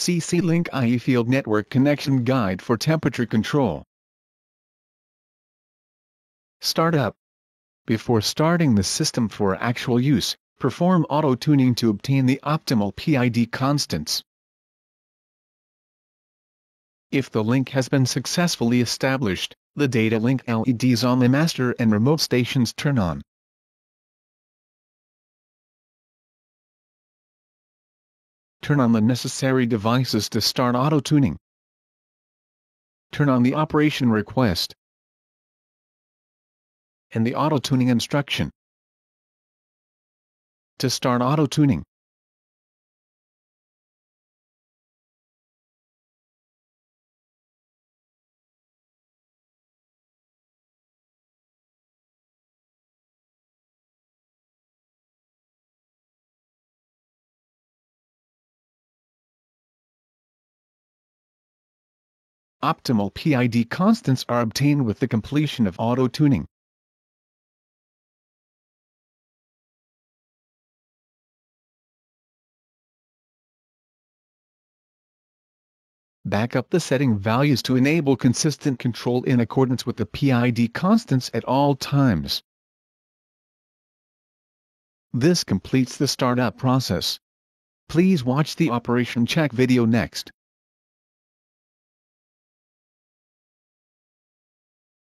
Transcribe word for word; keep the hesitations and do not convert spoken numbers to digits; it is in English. C C-Link I E Field Network Connection Guide for Temperature Control. Startup. Before starting the system for actual use, perform auto-tuning to obtain the optimal P I D constants. If the link has been successfully established, the data link L E Ds on the master and remote stations turn on. Turn on the necessary devices to start auto-tuning. Turn on the operation request and the auto-tuning instruction. To start auto-tuning, optimal P I D constants are obtained with the completion of auto-tuning. Back up the setting values to enable consistent control in accordance with the P I D constants at all times. This completes the startup process. Please watch the operation check video next.